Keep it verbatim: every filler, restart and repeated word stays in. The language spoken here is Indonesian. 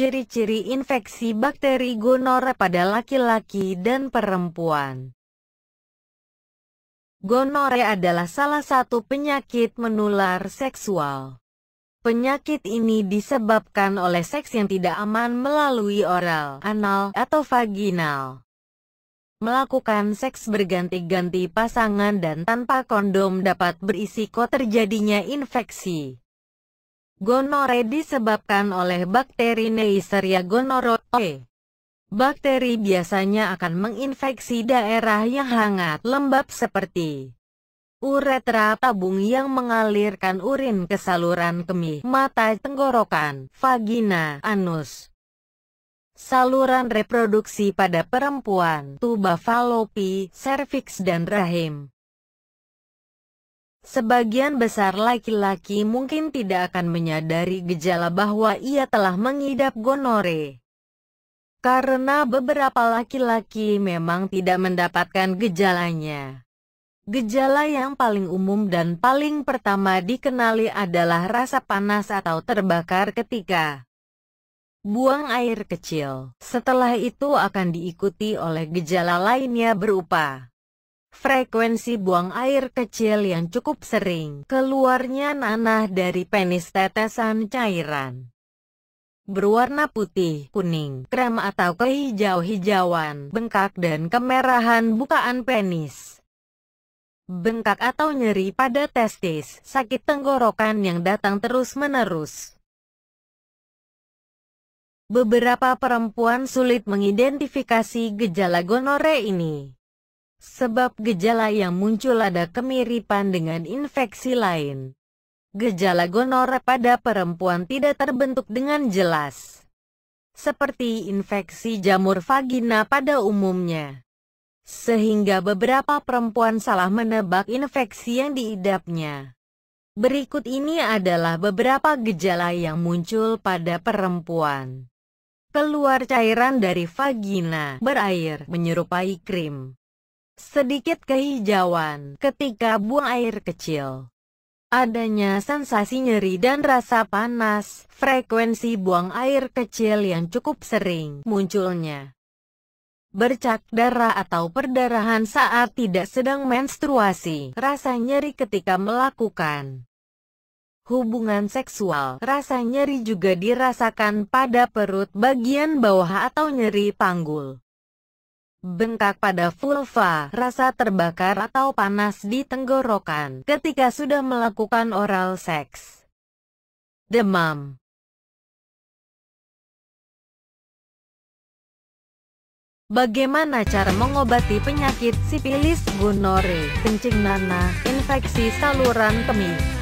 Ciri-ciri infeksi bakteri gonore pada laki-laki dan perempuan. Gonore adalah salah satu penyakit menular seksual. Penyakit ini disebabkan oleh seks yang tidak aman melalui oral, anal, atau vaginal. Melakukan seks berganti-ganti pasangan dan tanpa kondom dapat berisiko terjadinya infeksi. Gonore disebabkan oleh bakteri Neisseria gonorrhoeae. Bakteri biasanya akan menginfeksi daerah yang hangat, lembab seperti uretra, tabung yang mengalirkan urin ke saluran kemih, mata, tenggorokan, vagina, anus. Saluran reproduksi pada perempuan, tuba falopi, serviks dan rahim. Sebagian besar laki-laki mungkin tidak akan menyadari gejala bahwa ia telah mengidap gonore. Karena beberapa laki-laki memang tidak mendapatkan gejalanya. Gejala yang paling umum dan paling pertama dikenali adalah rasa panas atau terbakar ketika buang air kecil. Setelah itu akan diikuti oleh gejala lainnya berupa frekuensi buang air kecil yang cukup sering, keluarnya nanah dari penis tetesan cairan berwarna putih, kuning, krem atau kehijau-hijauan, bengkak dan kemerahan bukaan penis, bengkak atau nyeri pada testis, sakit tenggorokan yang datang terus-menerus. Beberapa perempuan sulit mengidentifikasi gejala gonore ini, sebab gejala yang muncul ada kemiripan dengan infeksi lain. Gejala gonore pada perempuan tidak terbentuk dengan jelas, seperti infeksi jamur vagina pada umumnya, sehingga beberapa perempuan salah menebak infeksi yang diidapnya. Berikut ini adalah beberapa gejala yang muncul pada perempuan. Keluar cairan dari vagina, berair, menyerupai krim, sedikit kehijauan ketika buang air kecil. Adanya sensasi nyeri dan rasa panas, frekuensi buang air kecil yang cukup sering, munculnya bercak darah atau perdarahan saat tidak sedang menstruasi, rasa nyeri ketika melakukan hubungan seksual, rasa nyeri juga dirasakan pada perut bagian bawah atau nyeri panggul, bengkak pada vulva, rasa terbakar atau panas di tenggorokan ketika sudah melakukan oral seks, demam. Bagaimana cara mengobati penyakit sifilis, gonore, kencing nanah, infeksi saluran kemih?